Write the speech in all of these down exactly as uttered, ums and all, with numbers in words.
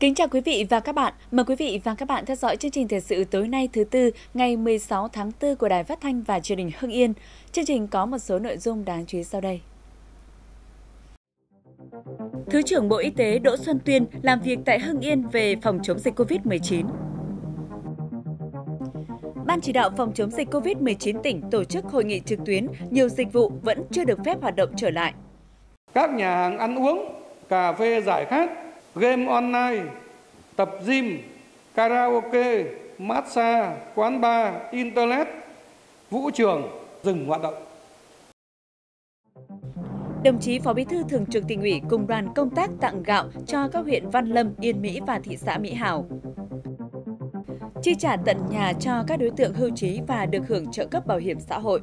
Kính chào quý vị và các bạn. Mời quý vị và các bạn theo dõi chương trình thời sự tối nay thứ Tư ngày mười sáu tháng tư của Đài Phát thanh và Truyền hình Hưng Yên. Chương trình có một số nội dung đáng chú ý sau đây. Thứ trưởng Bộ Y tế Đỗ Xuân Tuyên làm việc tại Hưng Yên về phòng chống dịch Covid mười chín. Ban chỉ đạo phòng chống dịch Covid mười chín tỉnh tổ chức hội nghị trực tuyến, nhiều dịch vụ vẫn chưa được phép hoạt động trở lại. Các nhà hàng ăn uống, cà phê giải khát, game online, tập gym, karaoke, massage, quán bar, internet, vũ trường dừng hoạt động. Đồng chí Phó Bí thư Thường trực Tỉnh ủy cùng đoàn công tác tặng gạo cho các huyện Văn Lâm, Yên Mỹ và thị xã Mỹ Hào. Chi trả tận nhà cho các đối tượng hưu trí và được hưởng trợ cấp bảo hiểm xã hội.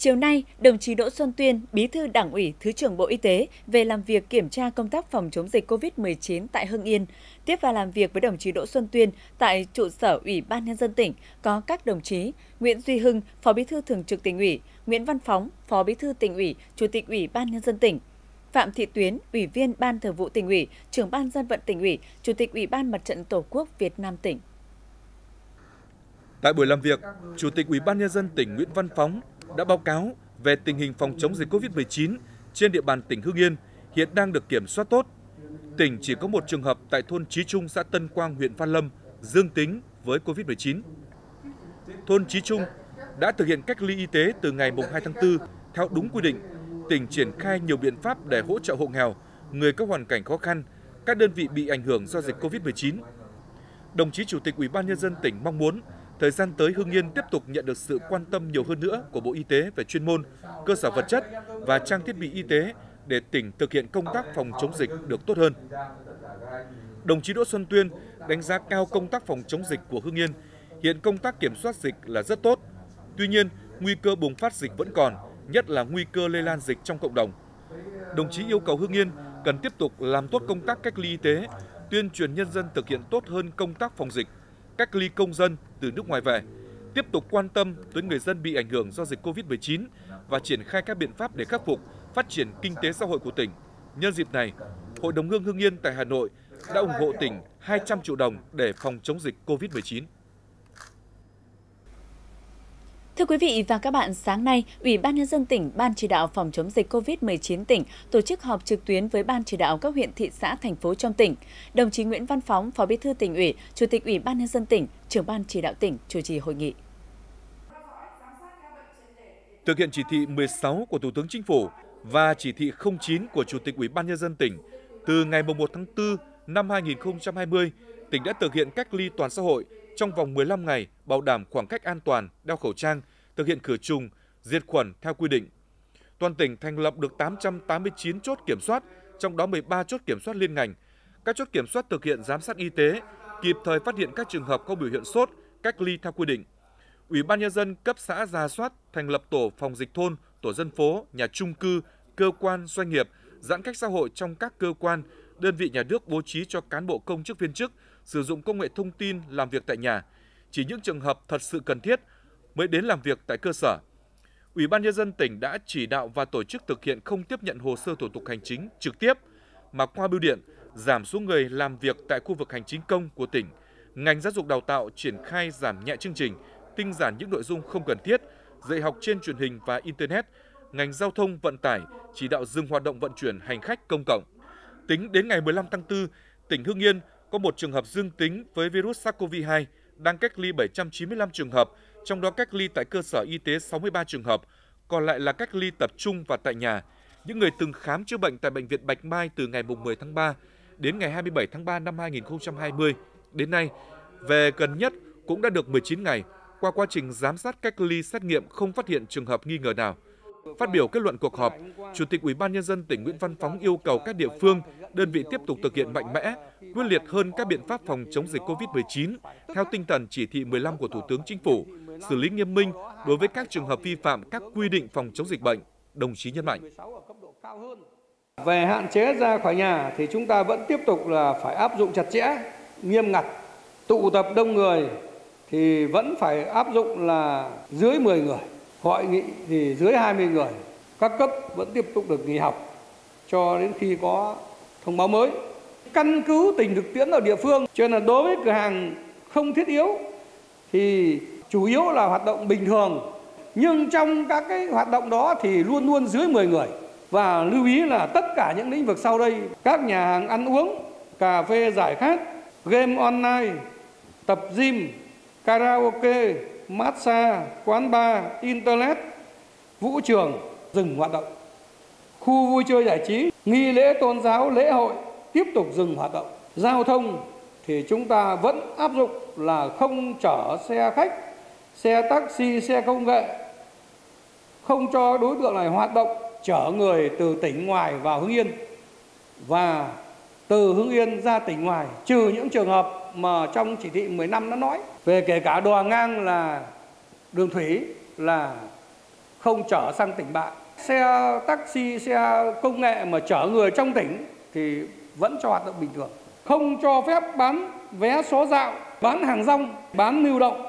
Chiều nay, đồng chí Đỗ Xuân Tuyên, Bí thư Đảng ủy, Thứ trưởng Bộ Y tế về làm việc kiểm tra công tác phòng chống dịch Covid mười chín tại Hưng Yên. Tiếp và làm việc với đồng chí Đỗ Xuân Tuyên tại trụ sở Ủy ban Nhân dân tỉnh có các đồng chí Nguyễn Duy Hưng, Phó Bí thư Thường trực Tỉnh ủy, Nguyễn Văn Phóng, Phó Bí thư Tỉnh ủy, Chủ tịch Ủy ban Nhân dân tỉnh, Phạm Thị Tuyến, Ủy viên Ban Thường vụ Tỉnh ủy, Trưởng Ban Dân vận Tỉnh ủy, Chủ tịch Ủy ban Mặt trận Tổ quốc Việt Nam tỉnh. Tại buổi làm việc, Chủ tịch Ủy ban Nhân dân tỉnh Nguyễn Văn Phóng đã báo cáo về tình hình phòng chống dịch Covid mười chín trên địa bàn tỉnh Hưng Yên hiện đang được kiểm soát tốt. Tỉnh chỉ có một trường hợp tại thôn Chí Trung, xã Tân Quang, huyện Văn Lâm dương tính với Covid mười chín. Thôn Chí Trung đã thực hiện cách ly y tế từ ngày mùng hai tháng tư theo đúng quy định. Tỉnh triển khai nhiều biện pháp để hỗ trợ hộ nghèo, người có hoàn cảnh khó khăn, các đơn vị bị ảnh hưởng do dịch Covid mười chín. Đồng chí Chủ tịch Ủy ban Nhân dân tỉnh mong muốn thời gian tới Hưng Yên tiếp tục nhận được sự quan tâm nhiều hơn nữa của Bộ Y tế về chuyên môn, cơ sở vật chất và trang thiết bị y tế để tỉnh thực hiện công tác phòng chống dịch được tốt hơn. Đồng chí Đỗ Xuân Tuyên đánh giá cao công tác phòng chống dịch của Hưng Yên. Hiện công tác kiểm soát dịch là rất tốt. Tuy nhiên, nguy cơ bùng phát dịch vẫn còn, nhất là nguy cơ lây lan dịch trong cộng đồng. Đồng chí yêu cầu Hưng Yên cần tiếp tục làm tốt công tác cách ly y tế, tuyên truyền nhân dân thực hiện tốt hơn công tác phòng dịch, cách ly công dân từ nước ngoài về, tiếp tục quan tâm tới người dân bị ảnh hưởng do dịch Covid mười chín và triển khai các biện pháp để khắc phục, phát triển kinh tế xã hội của tỉnh. Nhân dịp này, Hội đồng Hương Hưng Yên tại Hà Nội đã ủng hộ tỉnh hai trăm triệu đồng để phòng chống dịch Covid mười chín. Thưa quý vị và các bạn, sáng nay, Ủy ban Nhân dân tỉnh, Ban chỉ đạo phòng chống dịch Covid mười chín tỉnh tổ chức họp trực tuyến với Ban chỉ đạo các huyện, thị xã, thành phố trong tỉnh. Đồng chí Nguyễn Văn Phóng, Phó Bí thư Tỉnh ủy, Chủ tịch Ủy ban Nhân dân tỉnh, Trưởng Ban chỉ đạo tỉnh chủ trì hội nghị. Thực hiện chỉ thị mười sáu của Thủ tướng Chính phủ và chỉ thị không chín của Chủ tịch Ủy ban Nhân dân tỉnh, từ ngày mùng một tháng tư năm hai nghìn không trăm hai mươi, tỉnh đã thực hiện cách ly toàn xã hội trong vòng mười lăm ngày, bảo đảm khoảng cách an toàn, đeo khẩu trang, thực hiện khử trùng, diệt khuẩn theo quy định. Toàn tỉnh thành lập được tám trăm tám mươi chín chốt kiểm soát, trong đó mười ba chốt kiểm soát liên ngành. Các chốt kiểm soát thực hiện giám sát y tế, kịp thời phát hiện các trường hợp có biểu hiện sốt, cách ly theo quy định. Ủy ban Nhân dân cấp xã rà soát, thành lập tổ phòng dịch thôn, tổ dân phố, nhà chung cư, cơ quan, doanh nghiệp, giãn cách xã hội trong các cơ quan, đơn vị nhà nước bố trí cho cán bộ công chức viên chức sử dụng công nghệ thông tin làm việc tại nhà. Chỉ những trường hợp thật sự cần thiết mới đến làm việc tại cơ sở. Ủy ban Nhân dân tỉnh đã chỉ đạo và tổ chức thực hiện không tiếp nhận hồ sơ thủ tục hành chính trực tiếp, mà qua bưu điện, giảm số người làm việc tại khu vực hành chính công của tỉnh. Ngành giáo dục đào tạo triển khai giảm nhẹ chương trình, tinh giản những nội dung không cần thiết, dạy học trên truyền hình và Internet. Ngành giao thông vận tải chỉ đạo dừng hoạt động vận chuyển hành khách công cộng. Tính đến ngày mười lăm tháng tư, tỉnh Hưng Yên có một trường hợp dương tính với virus SARS-xê o vê hai, đang cách ly bảy trăm chín mươi lăm trường hợp, trong đó cách ly tại cơ sở y tế sáu mươi ba trường hợp, còn lại là cách ly tập trung và tại nhà. Những người từng khám chữa bệnh tại Bệnh viện Bạch Mai từ ngày mười tháng ba đến ngày hai mươi bảy tháng ba năm hai nghìn không trăm hai mươi, đến nay, về gần nhất cũng đã được mười chín ngày, qua quá trình giám sát cách ly xét nghiệm không phát hiện trường hợp nghi ngờ nào. Phát biểu kết luận cuộc họp, Chủ tịch Ủy ban Nhân dân tỉnh Nguyễn Văn Phóng yêu cầu các địa phương, đơn vị tiếp tục thực hiện mạnh mẽ, quyết liệt hơn các biện pháp phòng chống dịch Covid mười chín theo tinh thần chỉ thị mười lăm của Thủ tướng Chính phủ, xử lý nghiêm minh đối với các trường hợp vi phạm các quy định phòng chống dịch bệnh, đồng chí nhấn mạnh. Về hạn chế ra khỏi nhà thì chúng ta vẫn tiếp tục là phải áp dụng chặt chẽ, nghiêm ngặt. Tụ tập đông người thì vẫn phải áp dụng là dưới mười người, hội nghị thì dưới hai mươi người. Các cấp vẫn tiếp tục được nghỉ học cho đến khi có thông báo mới. Căn cứ tình thực tiễn ở địa phương, cho nên là đối với cửa hàng không thiết yếu thì chủ yếu là hoạt động bình thường. Nhưng trong các cái hoạt động đó thì luôn luôn dưới mười người. Và lưu ý là tất cả những lĩnh vực sau đây, các nhà hàng ăn uống, cà phê giải khát, game online, tập gym, karaoke, massage, quán bar, internet, vũ trường, dừng hoạt động. Khu vui chơi giải trí, nghi lễ tôn giáo, lễ hội tiếp tục dừng hoạt động. Giao thông thì chúng ta vẫn áp dụng là không chở xe khách, xe taxi, xe công nghệ, không cho đối tượng này hoạt động chở người từ tỉnh ngoài vào Hưng Yên và từ Hưng Yên ra tỉnh ngoài, trừ những trường hợp mà trong chỉ thị mười lăm nó nói về, kể cả đò ngang là đường thủy là không chở sang tỉnh bạn. Xe taxi, xe công nghệ mà chở người trong tỉnh thì vẫn cho hoạt động bình thường. Không cho phép bán vé số dạo, bán hàng rong, bán lưu động,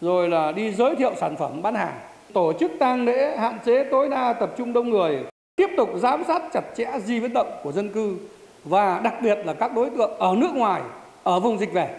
rồi là đi giới thiệu sản phẩm bán hàng. Tổ chức tang lễ hạn chế tối đa tập trung đông người, tiếp tục giám sát chặt chẽ di biến động của dân cư và đặc biệt là các đối tượng ở nước ngoài, ở vùng dịch về.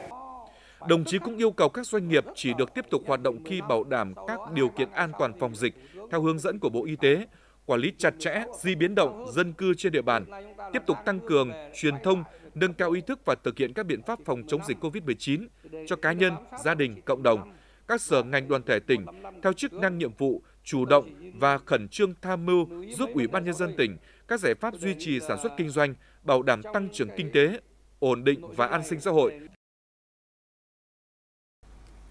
Đồng chí cũng yêu cầu các doanh nghiệp chỉ được tiếp tục hoạt động khi bảo đảm các điều kiện an toàn phòng dịch theo hướng dẫn của Bộ Y tế, quản lý chặt chẽ di biến động dân cư trên địa bàn, tiếp tục tăng cường truyền thông, nâng cao ý thức và thực hiện các biện pháp phòng chống dịch covid mười chín cho cá nhân, gia đình, cộng đồng. Các sở ngành đoàn thể tỉnh, theo chức năng nhiệm vụ, chủ động và khẩn trương tham mưu giúp Ủy ban Nhân dân tỉnh các giải pháp duy trì sản xuất kinh doanh, bảo đảm tăng trưởng kinh tế, ổn định và an sinh xã hội.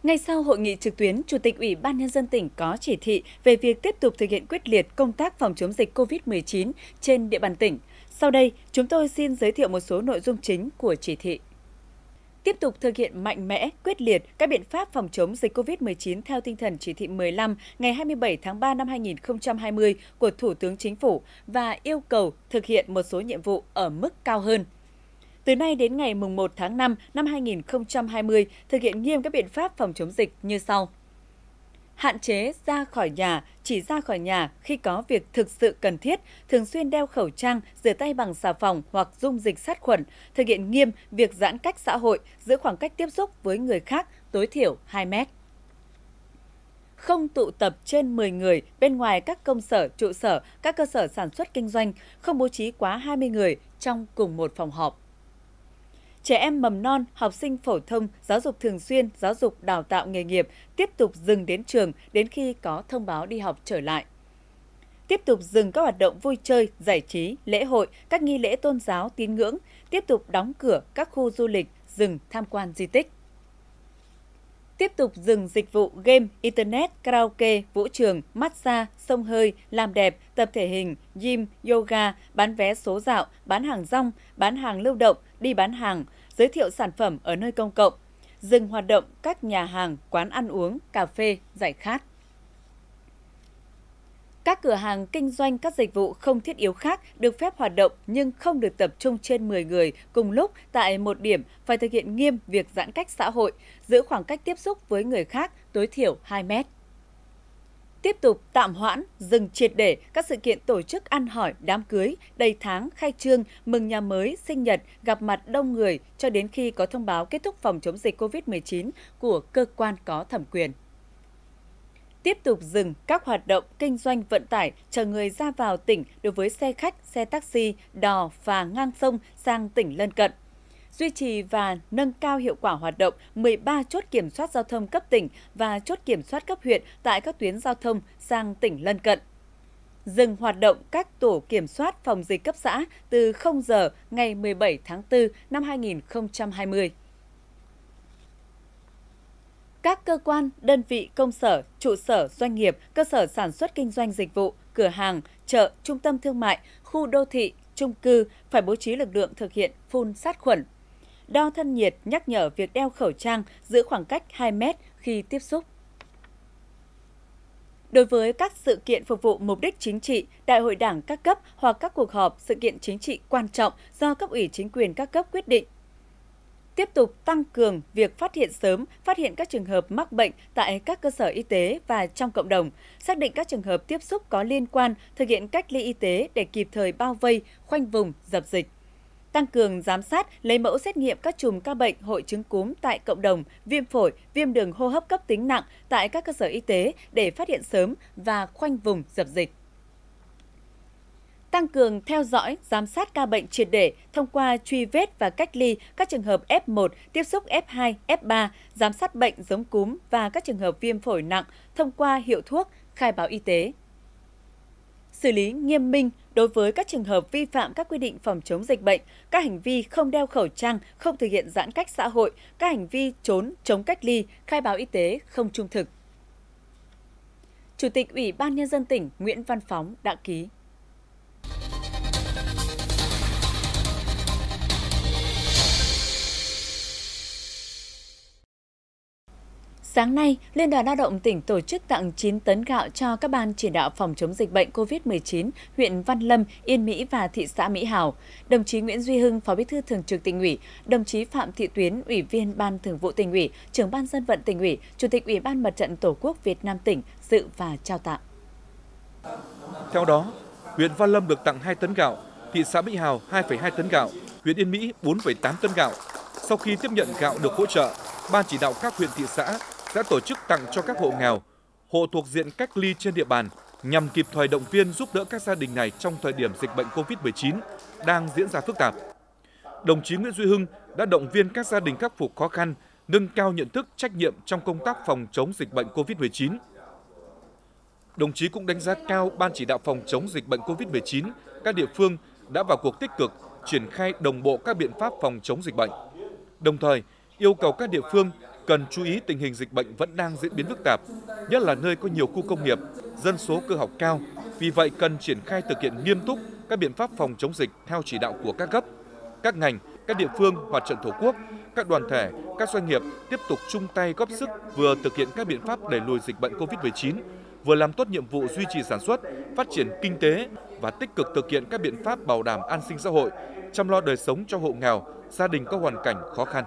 Ngay sau hội nghị trực tuyến, Chủ tịch Ủy ban Nhân dân tỉnh có chỉ thị về việc tiếp tục thực hiện quyết liệt công tác phòng chống dịch covid mười chín trên địa bàn tỉnh. Sau đây, chúng tôi xin giới thiệu một số nội dung chính của chỉ thị. Tiếp tục thực hiện mạnh mẽ, quyết liệt các biện pháp phòng chống dịch covid mười chín theo tinh thần chỉ thị mười lăm ngày hai mươi bảy tháng ba năm hai nghìn không trăm hai mươi của Thủ tướng Chính phủ và yêu cầu thực hiện một số nhiệm vụ ở mức cao hơn. Từ nay đến ngày mùng một tháng năm năm hai nghìn không trăm hai mươi, thực hiện nghiêm các biện pháp phòng chống dịch như sau. Hạn chế ra khỏi nhà, chỉ ra khỏi nhà khi có việc thực sự cần thiết, thường xuyên đeo khẩu trang, rửa tay bằng xà phòng hoặc dung dịch sát khuẩn, thực hiện nghiêm việc giãn cách xã hội, giữ khoảng cách tiếp xúc với người khác tối thiểu hai mét. Không tụ tập trên mười người bên ngoài các công sở, trụ sở, các cơ sở sản xuất kinh doanh, không bố trí quá hai mươi người trong cùng một phòng họp. Trẻ em mầm non, học sinh phổ thông, giáo dục thường xuyên, giáo dục đào tạo nghề nghiệp tiếp tục dừng đến trường đến khi có thông báo đi học trở lại. Tiếp tục dừng các hoạt động vui chơi, giải trí, lễ hội, các nghi lễ tôn giáo, tín ngưỡng, tiếp tục đóng cửa các khu du lịch, dừng tham quan di tích. Tiếp tục dừng dịch vụ game, internet, karaoke, vũ trường, massage, xông hơi, làm đẹp, tập thể hình, gym, yoga, bán vé số dạo, bán hàng rong, bán hàng lưu động, đi bán hàng, giới thiệu sản phẩm ở nơi công cộng, dừng hoạt động các nhà hàng, quán ăn uống, cà phê, giải khát. Các cửa hàng kinh doanh các dịch vụ không thiết yếu khác được phép hoạt động nhưng không được tập trung trên mười người cùng lúc tại một điểm, phải thực hiện nghiêm việc giãn cách xã hội, giữ khoảng cách tiếp xúc với người khác tối thiểu hai mét. Tiếp tục tạm hoãn, dừng triệt để các sự kiện tổ chức ăn hỏi, đám cưới, đầy tháng, khai trương, mừng nhà mới, sinh nhật, gặp mặt đông người cho đến khi có thông báo kết thúc phòng chống dịch covid mười chín của cơ quan có thẩm quyền. Tiếp tục dừng các hoạt động kinh doanh vận tải chở người ra vào tỉnh đối với xe khách, xe taxi, đò, phà ngang sông sang tỉnh lân cận. Duy trì và nâng cao hiệu quả hoạt động mười ba chốt kiểm soát giao thông cấp tỉnh và chốt kiểm soát cấp huyện tại các tuyến giao thông sang tỉnh lân cận. Dừng hoạt động các tổ kiểm soát phòng dịch cấp xã từ không giờ ngày mười bảy tháng tư năm hai nghìn không trăm hai mươi. Các cơ quan, đơn vị, công sở, trụ sở, doanh nghiệp, cơ sở sản xuất kinh doanh dịch vụ, cửa hàng, chợ, trung tâm thương mại, khu đô thị, chung cư phải bố trí lực lượng thực hiện phun sát khuẩn. Đo thân nhiệt, nhắc nhở việc đeo khẩu trang, giữ khoảng cách hai mét khi tiếp xúc. Đối với các sự kiện phục vụ mục đích chính trị, đại hội đảng các cấp hoặc các cuộc họp, sự kiện chính trị quan trọng do cấp ủy chính quyền các cấp quyết định. Tiếp tục tăng cường việc phát hiện sớm, phát hiện các trường hợp mắc bệnh tại các cơ sở y tế và trong cộng đồng, xác định các trường hợp tiếp xúc có liên quan, thực hiện cách ly y tế để kịp thời bao vây, khoanh vùng, dập dịch. Tăng cường giám sát, lấy mẫu xét nghiệm các chùm ca bệnh hội chứng cúm tại cộng đồng, viêm phổi, viêm đường hô hấp cấp tính nặng tại các cơ sở y tế để phát hiện sớm và khoanh vùng dập dịch. Tăng cường theo dõi, giám sát ca bệnh triệt để thông qua truy vết và cách ly các trường hợp F một, tiếp xúc F hai, F ba, giám sát bệnh giống cúm và các trường hợp viêm phổi nặng thông qua hiệu thuốc, khai báo y tế. Xử lý nghiêm minh đối với các trường hợp vi phạm các quy định phòng chống dịch bệnh, các hành vi không đeo khẩu trang, không thực hiện giãn cách xã hội, các hành vi trốn, chống cách ly, khai báo y tế không trung thực. Chủ tịch Ủy ban Nhân dân tỉnh Nguyễn Văn Phóng đã ký. Sáng nay, Liên đoàn Lao động tỉnh tổ chức tặng chín tấn gạo cho các ban chỉ đạo phòng chống dịch bệnh covid mười chín huyện Văn Lâm, Yên Mỹ và thị xã Mỹ Hào. Đồng chí Nguyễn Duy Hưng, Phó Bí thư Thường trực Tỉnh ủy, đồng chí Phạm Thị Tuyến, Ủy viên Ban Thường vụ Tỉnh ủy, Trưởng Ban Dân vận Tỉnh ủy, Chủ tịch Ủy ban Mặt trận Tổ quốc Việt Nam tỉnh dự và trao tặng. Theo đó, huyện Văn Lâm được tặng hai tấn gạo, thị xã Mỹ Hào hai phẩy hai tấn gạo, huyện Yên Mỹ bốn phẩy tám tấn gạo. Sau khi tiếp nhận gạo được hỗ trợ, Ban chỉ đạo các huyện thị xã đã tổ chức tặng cho các hộ nghèo, hộ thuộc diện cách ly trên địa bàn nhằm kịp thời động viên giúp đỡ các gia đình này trong thời điểm dịch bệnh covid mười chín đang diễn ra phức tạp. Đồng chí Nguyễn Duy Hưng đã động viên các gia đình khắc phục khó khăn, nâng cao nhận thức trách nhiệm trong công tác phòng chống dịch bệnh covid mười chín. Đồng chí cũng đánh giá cao Ban chỉ đạo phòng chống dịch bệnh covid mười chín, các địa phương đã vào cuộc tích cực, triển khai đồng bộ các biện pháp phòng chống dịch bệnh. Đồng thời, yêu cầu các địa phương cần chú ý tình hình dịch bệnh vẫn đang diễn biến phức tạp, nhất là nơi có nhiều khu công nghiệp, dân số cơ học cao. Vì vậy, cần triển khai thực hiện nghiêm túc các biện pháp phòng chống dịch theo chỉ đạo của các cấp, các ngành, các địa phương, Mặt trận Tổ quốc, các đoàn thể, các doanh nghiệp tiếp tục chung tay góp sức vừa thực hiện các biện pháp đẩy lùi dịch bệnh covid mười chín, vừa làm tốt nhiệm vụ duy trì sản xuất, phát triển kinh tế và tích cực thực hiện các biện pháp bảo đảm an sinh xã hội, chăm lo đời sống cho hộ nghèo, gia đình có hoàn cảnh khó khăn.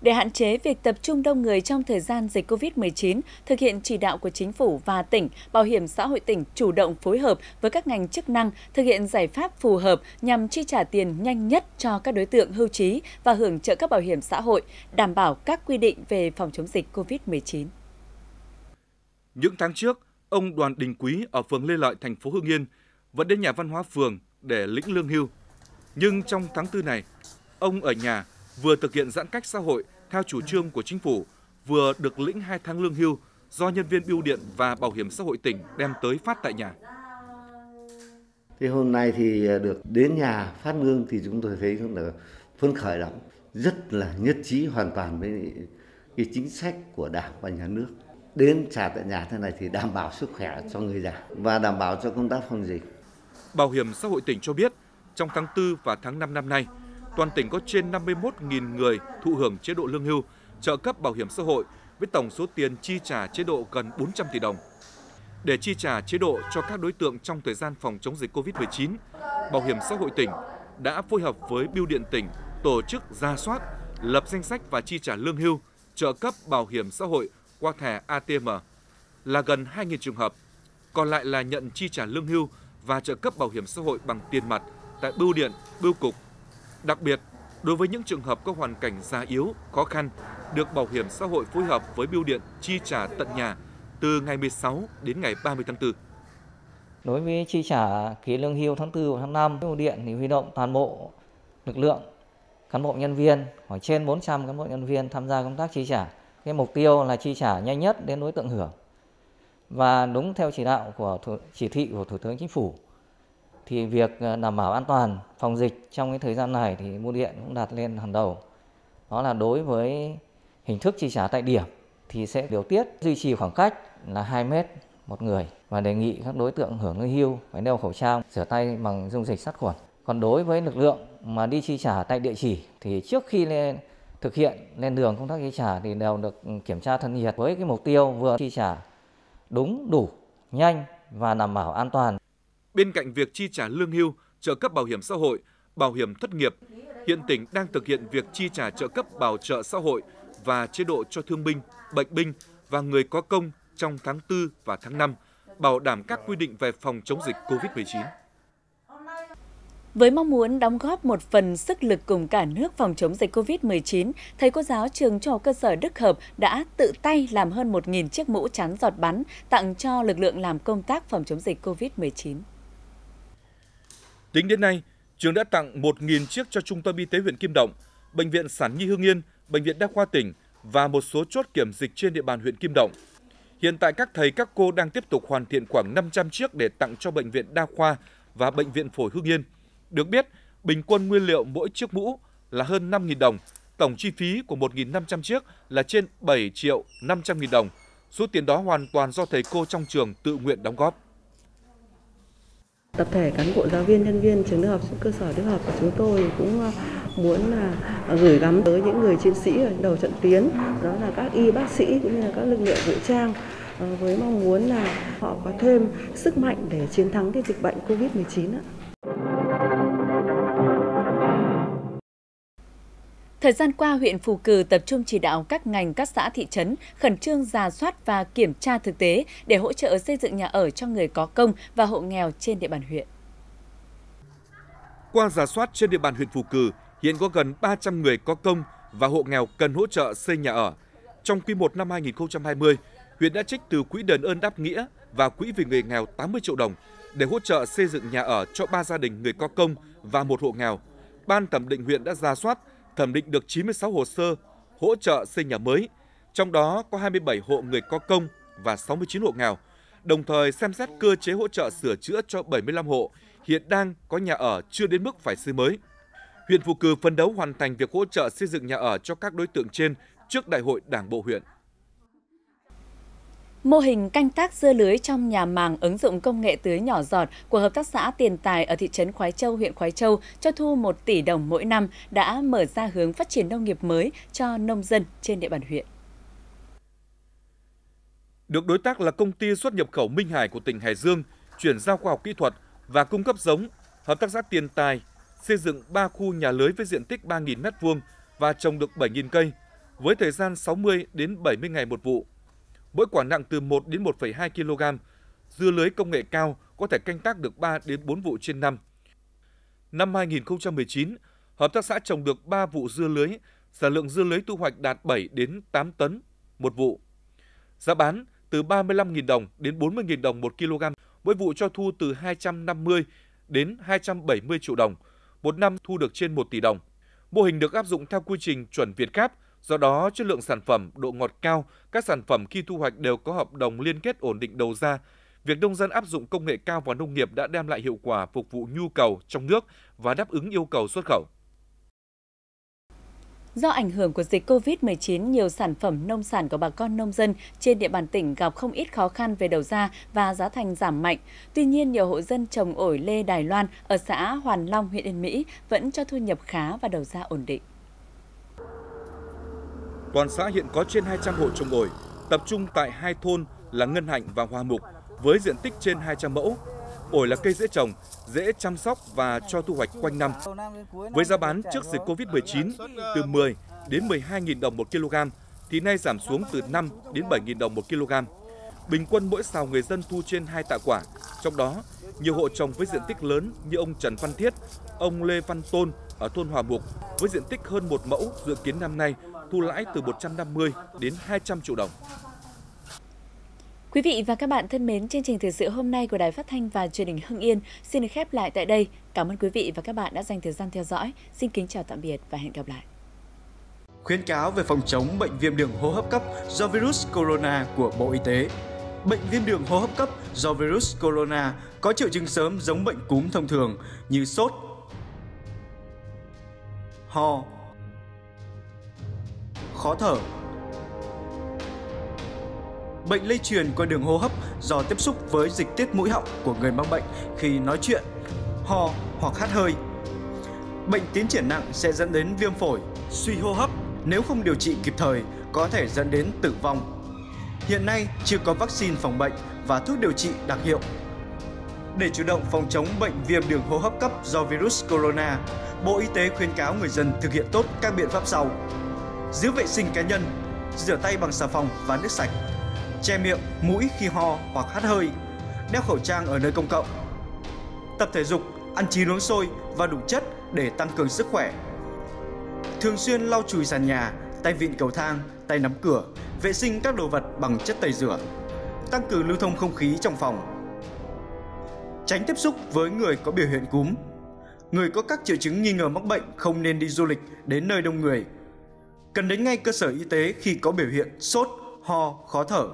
Để hạn chế việc tập trung đông người trong thời gian dịch covid mười chín, thực hiện chỉ đạo của Chính phủ và tỉnh, Bảo hiểm xã hội tỉnh chủ động phối hợp với các ngành chức năng thực hiện giải pháp phù hợp nhằm chi trả tiền nhanh nhất cho các đối tượng hưu trí và hưởng trợ cấp bảo hiểm xã hội, đảm bảo các quy định về phòng chống dịch covid mười chín. Những tháng trước, ông Đoàn Đình Quý ở phường Lê Lợi, thành phố Hưng Yên vẫn đến nhà văn hóa phường để lĩnh lương hưu. Nhưng trong tháng tư này, ông ở nhà vừa thực hiện giãn cách xã hội theo chủ trương của Chính phủ, vừa được lĩnh hai tháng lương hưu do nhân viên bưu điện và Bảo hiểm xã hội tỉnh đem tới phát tại nhà. Thì hôm nay thì được đến nhà phát lương thì chúng tôi thấy rất là phấn khởi lắm, rất là nhất trí hoàn toàn với cái chính sách của Đảng và Nhà nước. Đến trả tại nhà thế này thì đảm bảo sức khỏe cho người già và đảm bảo cho công tác phòng dịch. Bảo hiểm xã hội tỉnh cho biết, trong tháng tư và tháng năm năm nay, toàn tỉnh có trên năm mươi mốt nghìn người thụ hưởng chế độ lương hưu, trợ cấp bảo hiểm xã hội với tổng số tiền chi trả chế độ gần bốn trăm tỷ đồng. Để chi trả chế độ cho các đối tượng trong thời gian phòng chống dịch covid mười chín, Bảo hiểm xã hội tỉnh đã phối hợp với Bưu điện tỉnh tổ chức ra soát, lập danh sách và chi trả lương hưu, trợ cấp bảo hiểm xã hội qua thẻ a tê em là gần hai nghìn trường hợp, còn lại là nhận chi trả lương hưu và trợ cấp bảo hiểm xã hội bằng tiền mặt tại bưu điện, bưu cục. Đặc biệt, đối với những trường hợp có hoàn cảnh già yếu, khó khăn, được Bảo hiểm xã hội phối hợp với Bưu điện chi trả tận nhà từ ngày mười sáu đến ngày ba mươi tháng tư. Đối với chi trả quỹ lương hưu tháng tư và tháng năm, Bưu điện thì huy động toàn bộ lực lượng cán bộ nhân viên, khoảng trên bốn trăm cán bộ nhân viên tham gia công tác chi trả. Cái mục tiêu là chi trả nhanh nhất đến đối tượng hưởng. Và đúng theo chỉ đạo của chỉ thị của Thủ tướng Chính phủ, thì việc đảm bảo an toàn phòng dịch trong cái thời gian này thì Bưu điện cũng đặt lên hàng đầu. Đó là đối với hình thức chi trả tại điểm thì sẽ điều tiết duy trì khoảng cách là hai mét một người và đề nghị các đối tượng hưởng lương hưu phải đeo khẩu trang, rửa tay bằng dung dịch sát khuẩn. Còn đối với lực lượng mà đi chi trả tại địa chỉ thì trước khi lên thực hiện lên đường công tác chi trả thì đều được kiểm tra thân nhiệt với cái mục tiêu vừa chi trả đúng, đủ, nhanh và đảm bảo an toàn. Bên cạnh việc chi trả lương hưu, trợ cấp bảo hiểm xã hội, bảo hiểm thất nghiệp, hiện tỉnh đang thực hiện việc chi trả trợ cấp bảo trợ xã hội và chế độ cho thương binh, bệnh binh và người có công trong tháng tư và tháng năm, bảo đảm các quy định về phòng chống dịch cô vít mười chín. Với mong muốn đóng góp một phần sức lực cùng cả nước phòng chống dịch cô vít mười chín, thầy cô giáo trường trung học cơ sở Đức Hợp đã tự tay làm hơn một nghìn chiếc mũ chắn giọt bắn tặng cho lực lượng làm công tác phòng chống dịch cô vít mười chín. Tính đến nay, trường đã tặng một nghìn chiếc cho Trung tâm Y tế huyện Kim Động, Bệnh viện Sản Nhi Hương Yên, Bệnh viện Đa Khoa Tỉnh và một số chốt kiểm dịch trên địa bàn huyện Kim Động. Hiện tại các thầy các cô đang tiếp tục hoàn thiện khoảng năm trăm chiếc để tặng cho Bệnh viện Đa Khoa và Bệnh viện Phổi Hương Yên. Được biết, bình quân nguyên liệu mỗi chiếc mũ là hơn năm nghìn đồng, tổng chi phí của một nghìn năm trăm chiếc là trên bảy triệu năm trăm nghìn đồng. Số tiền đó hoàn toàn do thầy cô trong trường tự nguyện đóng góp. Tập thể cán bộ giáo viên, nhân viên trường Trung học cơ sở Đức Hợp của chúng tôi cũng muốn là gửi gắm tới những người chiến sĩ ở đầu trận tuyến, đó là các y bác sĩ cũng như là các lực lượng vũ trang, với mong muốn là họ có thêm sức mạnh để chiến thắng cái dịch bệnh cô vít mười chín ạ. Thời gian qua, huyện Phù Cừ tập trung chỉ đạo các ngành, các xã, thị trấn khẩn trương rà soát và kiểm tra thực tế để hỗ trợ xây dựng nhà ở cho người có công và hộ nghèo trên địa bàn huyện. Qua rà soát trên địa bàn huyện Phù Cừ, hiện có gần ba trăm người có công và hộ nghèo cần hỗ trợ xây nhà ở. Trong quý một năm hai nghìn không trăm hai mươi, huyện đã trích từ Quỹ đền ơn đáp nghĩa và Quỹ vì người nghèo tám mươi triệu đồng để hỗ trợ xây dựng nhà ở cho ba gia đình người có công và một hộ nghèo. Ban thẩm định huyện đã rà soát, thẩm định được chín mươi sáu hồ sơ hỗ trợ xây nhà mới, trong đó có hai mươi bảy hộ người có công và sáu mươi chín hộ nghèo, đồng thời xem xét cơ chế hỗ trợ sửa chữa cho bảy mươi lăm hộ hiện đang có nhà ở chưa đến mức phải xây mới. Huyện Phù Cừ phấn đấu hoàn thành việc hỗ trợ xây dựng nhà ở cho các đối tượng trên trước Đại hội Đảng bộ huyện. Mô hình canh tác dưa lưới trong nhà màng ứng dụng công nghệ tưới nhỏ giọt của Hợp tác xã Tiền Tài ở thị trấn Khoái Châu, huyện Khoái Châu cho thu một tỷ đồng mỗi năm đã mở ra hướng phát triển nông nghiệp mới cho nông dân trên địa bàn huyện. Được đối tác là công ty xuất nhập khẩu Minh Hải của tỉnh Hải Dương chuyển giao khoa học kỹ thuật và cung cấp giống, Hợp tác xã Tiền Tài xây dựng ba khu nhà lưới với diện tích ba nghìn mét vuông và trồng được bảy nghìn cây, với thời gian sáu mươi đến bảy mươi ngày một vụ. Mỗi quả nặng từ một đến một phẩy hai ki lô gam, dưa lưới công nghệ cao có thể canh tác được ba đến bốn vụ trên năm. Năm hai nghìn không trăm mười chín, hợp tác xã trồng được ba vụ dưa lưới, sản lượng dưa lưới thu hoạch đạt bảy đến tám tấn một vụ. Giá bán từ ba mươi lăm nghìn đồng đến bốn mươi nghìn đồng một ki lô gam, mỗi vụ cho thu từ hai trăm năm mươi đến hai trăm bảy mươi triệu đồng, một năm thu được trên một tỷ đồng. Mô hình được áp dụng theo quy trình chuẩn VietGAP, do đó, chất lượng sản phẩm, độ ngọt cao, các sản phẩm khi thu hoạch đều có hợp đồng liên kết ổn định đầu ra. Việc nông dân áp dụng công nghệ cao vào nông nghiệp đã đem lại hiệu quả phục vụ nhu cầu trong nước và đáp ứng yêu cầu xuất khẩu. Do ảnh hưởng của dịch cô vít mười chín, nhiều sản phẩm nông sản của bà con nông dân trên địa bàn tỉnh gặp không ít khó khăn về đầu ra và giá thành giảm mạnh. Tuy nhiên, nhiều hộ dân trồng ổi lê Đài Loan ở xã Hoàn Long, huyện Yên Mỹ vẫn cho thu nhập khá và đầu ra ổn định. Toàn xã hiện có trên hai trăm hộ trồng ổi, tập trung tại hai thôn là Ngân Hạnh và Hòa Mục với diện tích trên hai trăm mẫu. Ổi là cây dễ trồng, dễ chăm sóc và cho thu hoạch quanh năm. Với giá bán trước dịch cô vít mười chín từ mười đến mười hai nghìn đồng một ki lô gam thì nay giảm xuống từ năm đến bảy nghìn đồng một ki lô gam. Bình quân mỗi sào người dân thu trên hai tạ quả, trong đó nhiều hộ trồng với diện tích lớn như ông Trần Văn Thiết, ông Lê Văn Tôn ở thôn Hòa Mục với diện tích hơn một mẫu dự kiến năm nay thu lãi từ một trăm năm mươi đến hai trăm triệu đồng. Quý vị và các bạn thân mến, chương trình thời sự hôm nay của Đài Phát thanh và Truyền hình Hưng Yên xin được khép lại tại đây. Cảm ơn quý vị và các bạn đã dành thời gian theo dõi. Xin kính chào tạm biệt và hẹn gặp lại. Khuyến cáo về phòng chống bệnh viêm đường hô hấp cấp do virus corona của Bộ Y tế. Bệnh viêm đường hô hấp cấp do virus corona có triệu chứng sớm giống bệnh cúm thông thường như sốt, ho, khó thở. Bệnh lây truyền qua đường hô hấp do tiếp xúc với dịch tiết mũi họng của người mắc bệnh khi nói chuyện, ho hoặc hắt hơi. Bệnh tiến triển nặng sẽ dẫn đến viêm phổi, suy hô hấp, nếu không điều trị kịp thời có thể dẫn đến tử vong. hiện nay chưa có vaccine phòng bệnh và thuốc điều trị đặc hiệu. Để chủ động phòng chống bệnh viêm đường hô hấp cấp do virus corona, Bộ Y tế khuyến cáo người dân thực hiện tốt các biện pháp sau: giữ vệ sinh cá nhân, rửa tay bằng xà phòng và nước sạch, che miệng, mũi khi ho hoặc hắt hơi, đeo khẩu trang ở nơi công cộng, tập thể dục, ăn chín uống sôi và đủ chất để tăng cường sức khỏe, thường xuyên lau chùi sàn nhà, tay vịn cầu thang, tay nắm cửa, vệ sinh các đồ vật bằng chất tẩy rửa, tăng cường lưu thông không khí trong phòng, tránh tiếp xúc với người có biểu hiện cúm. Người có các triệu chứng nghi ngờ mắc bệnh không nên đi du lịch đến nơi đông người. Cần đến ngay cơ sở y tế khi có biểu hiện sốt, ho, khó thở.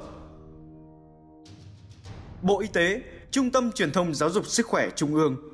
Bộ Y tế, Trung tâm Truyền thông Giáo dục Sức khỏe Trung ương